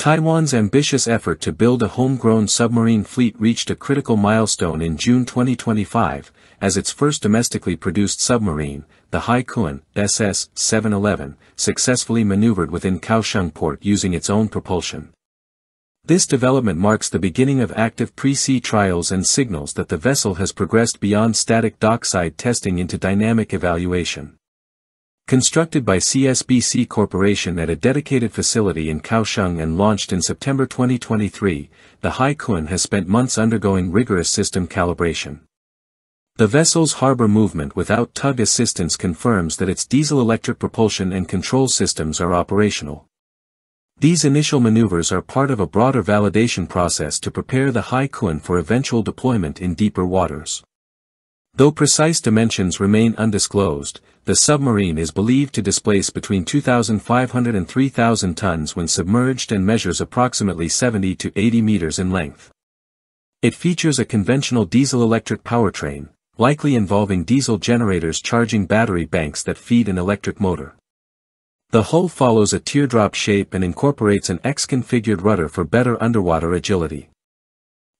Taiwan's ambitious effort to build a homegrown submarine fleet reached a critical milestone in June 2025, as its first domestically produced submarine, the Hai Kun SS-711, successfully maneuvered within Kaohsiung port using its own propulsion. This development marks the beginning of active pre-sea trials and signals that the vessel has progressed beyond static dockside testing into dynamic evaluation. Constructed by CSBC Corporation at a dedicated facility in Kaohsiung and launched in September 2023, the Hai Kun has spent months undergoing rigorous system calibration. The vessel's harbor movement without tug assistance confirms that its diesel-electric propulsion and control systems are operational. These initial maneuvers are part of a broader validation process to prepare the Hai Kun for eventual deployment in deeper waters. Though precise dimensions remain undisclosed, the submarine is believed to displace between 2,500 and 3,000 tons when submerged and measures approximately 70 to 80 meters in length. It features a conventional diesel-electric powertrain, likely involving diesel generators charging battery banks that feed an electric motor. The hull follows a teardrop shape and incorporates an X-configured rudder for better underwater agility.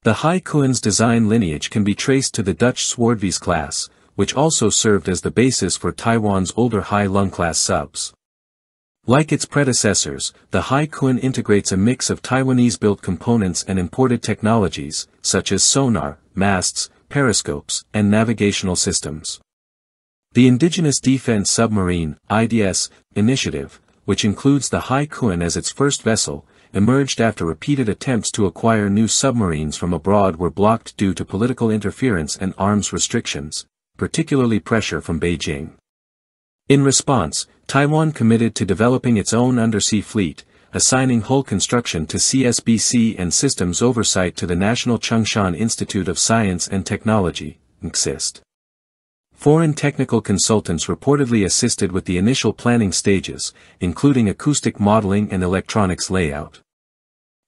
The Hai Kun's design lineage can be traced to the Dutch Swardvies-class, which also served as the basis for Taiwan's older Hai Lung-class subs. Like its predecessors, the Hai Kun integrates a mix of Taiwanese-built components and imported technologies, such as sonar, masts, periscopes, and navigational systems. The Indigenous Defense Submarine (IDS) initiative, which includes the Hai Kun as its first vessel, emerged after repeated attempts to acquire new submarines from abroad were blocked due to political interference and arms restrictions, particularly pressure from Beijing. In response, Taiwan committed to developing its own undersea fleet, assigning hull construction to CSBC and systems oversight to the National Chung-Shan Institute of Science and Technology, NCSIST. Foreign technical consultants reportedly assisted with the initial planning stages, including acoustic modeling and electronics layout.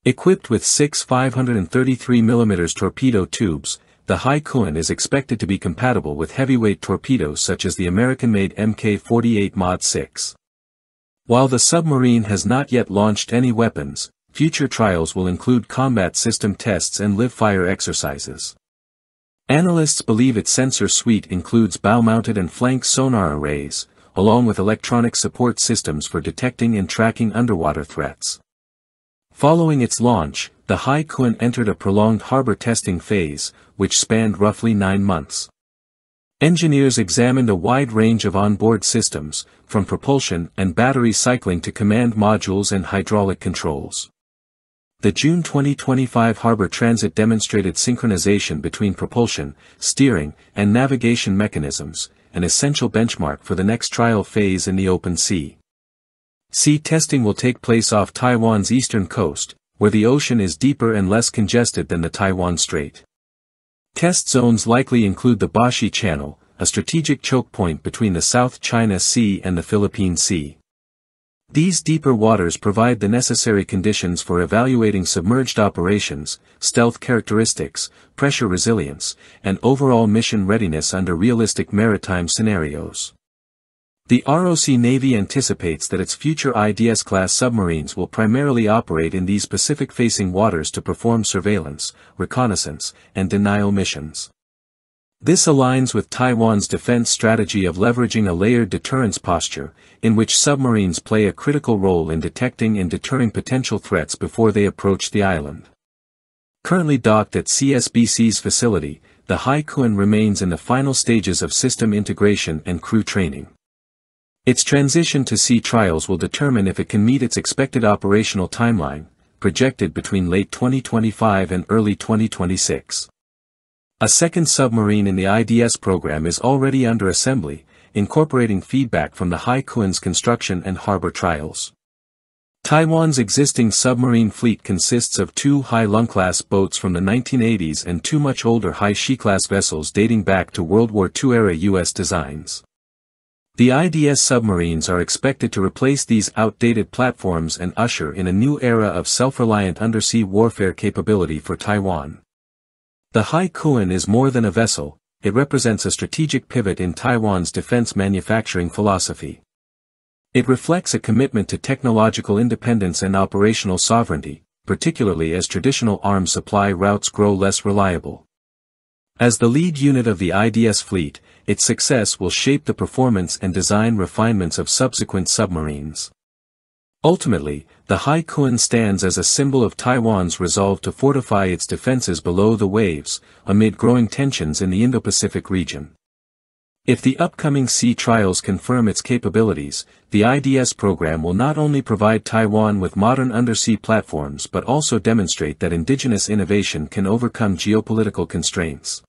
Equipped with 6 533mm torpedo tubes, the Hai Kun is expected to be compatible with heavyweight torpedoes such as the American-made MK-48 Mod-6. While the submarine has not yet launched any weapons, future trials will include combat system tests and live-fire exercises. Analysts believe its sensor suite includes bow-mounted and flank sonar arrays, along with electronic support systems for detecting and tracking underwater threats. Following its launch, the Hai Kun entered a prolonged harbor testing phase, which spanned roughly 9 months. Engineers examined a wide range of onboard systems, from propulsion and battery cycling to command modules and hydraulic controls. The June 2025 harbor transit demonstrated synchronization between propulsion, steering, and navigation mechanisms, an essential benchmark for the next trial phase in the open sea. Sea testing will take place off Taiwan's eastern coast, where the ocean is deeper and less congested than the Taiwan Strait. Test zones likely include the Bashi Channel, a strategic choke point between the South China Sea and the Philippine Sea. These deeper waters provide the necessary conditions for evaluating submerged operations, stealth characteristics, pressure resilience, and overall mission readiness under realistic maritime scenarios. The ROC Navy anticipates that its future IDS-class submarines will primarily operate in these Pacific-facing waters to perform surveillance, reconnaissance, and denial missions. This aligns with Taiwan's defense strategy of leveraging a layered deterrence posture, in which submarines play a critical role in detecting and deterring potential threats before they approach the island. Currently docked at CSBC's facility, the Hai Kun remains in the final stages of system integration and crew training. Its transition to sea trials will determine if it can meet its expected operational timeline, projected between late 2025 and early 2026. A second submarine in the IDS program is already under assembly, incorporating feedback from the Hai Kun's construction and harbor trials. Taiwan's existing submarine fleet consists of 2 Hai Lung-class boats from the 1980s and 2 much older Hai Shi-class vessels dating back to World War II-era U.S. designs. The IDS submarines are expected to replace these outdated platforms and usher in a new era of self-reliant undersea warfare capability for Taiwan. The Hai Kun is more than a vessel, it represents a strategic pivot in Taiwan's defense manufacturing philosophy. It reflects a commitment to technological independence and operational sovereignty, particularly as traditional arms supply routes grow less reliable. As the lead unit of the IDS fleet, its success will shape the performance and design refinements of subsequent submarines. Ultimately, the Hai Kun stands as a symbol of Taiwan's resolve to fortify its defenses below the waves, amid growing tensions in the Indo-Pacific region. If the upcoming sea trials confirm its capabilities, the IDS program will not only provide Taiwan with modern undersea platforms but also demonstrate that indigenous innovation can overcome geopolitical constraints.